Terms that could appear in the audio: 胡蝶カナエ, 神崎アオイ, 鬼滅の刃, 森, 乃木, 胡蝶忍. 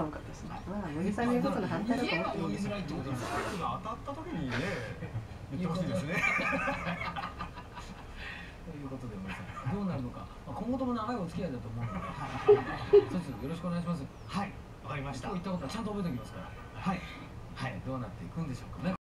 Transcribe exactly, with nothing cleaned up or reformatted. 寒かったですね。まあ、乃木さんに言うことの反対だと思ってもいいですよ。当たった時にね、言ってほしいですね。ということで、森さん、どうなるのか、まあ、今後とも長いお付き合いだと思うので、一つよろしくお願いします。はい、わかりました。こういったことはちゃんと覚えておきますから。はい、はい、どうなっていくんでしょうかね。